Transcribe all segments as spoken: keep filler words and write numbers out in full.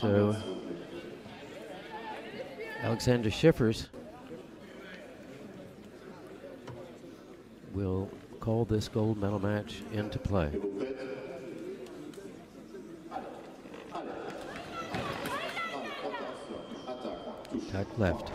So Alexander Schiffers will call this gold medal match into play. Tack left.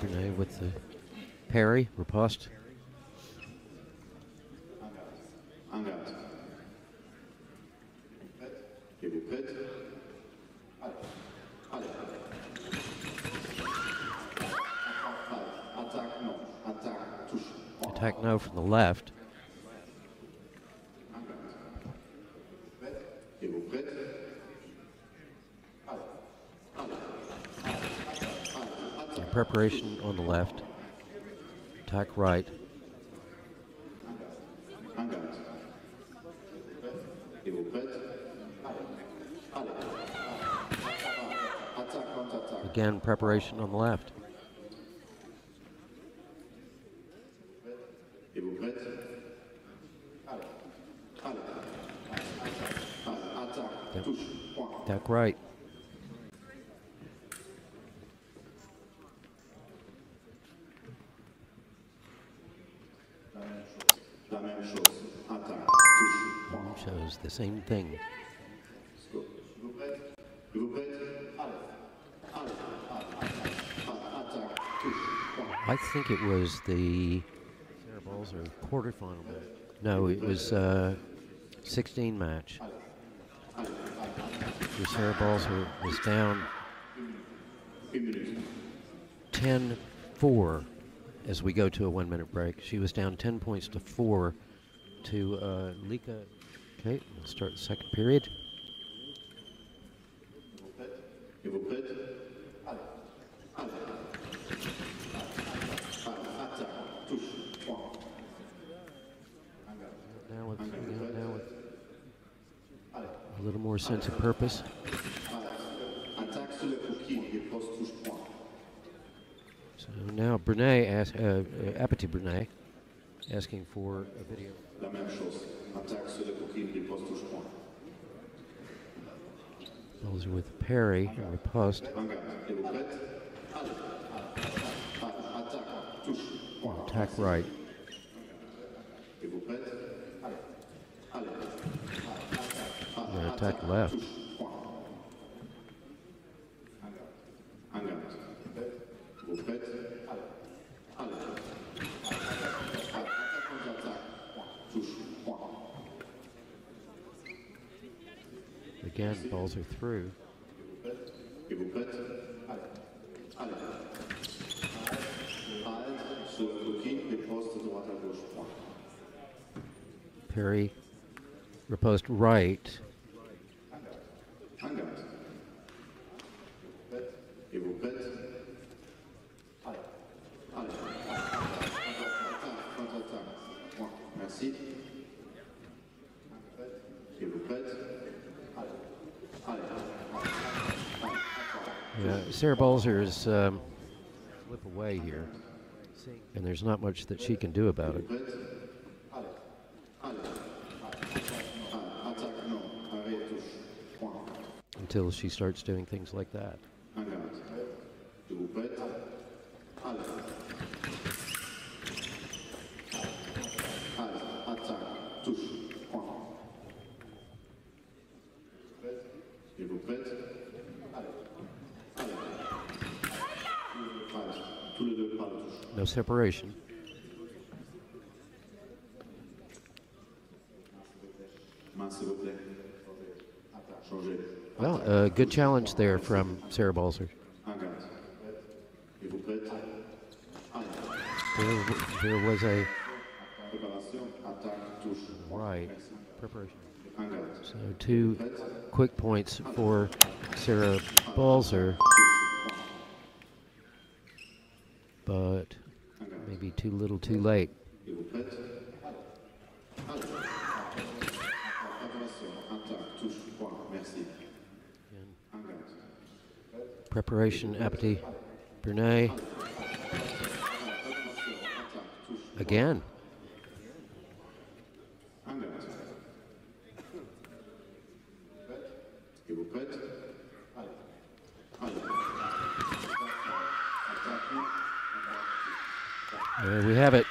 Brunet with the parry, riposte. Attack no from the left. Preparation on the left, attack right. Again, preparation on the left. Attack right. Shows the same thing. I think it was the Sara Balzer quarterfinal match. No, it was uh, sixteen match. Sara Balzer was down ten four as we go to a one-minute break. She was down ten points to four to uh, Lika. Okay, we'll start the second period. Now with, now with a little more sense of purpose. So now Brunet, ask, uh, uh, Apithy Brunet, asking for a video. La même chose. Attaque sur le coquille des postes touche point. Those are with the parry and riposte. Attack right. And attack left. Again, balls are through. Parry, riposte right. Yeah, Sara Balzer is um, slip away here, and there's not much that she can do about it. Until she starts doing things like that. No separation. Well, a uh, good challenge there from Sara Balzer. There, there was a right preparation. So two quick points for Sara Balzer. But be too little too late. And preparation, Apithy Brunet. Again. There we have it.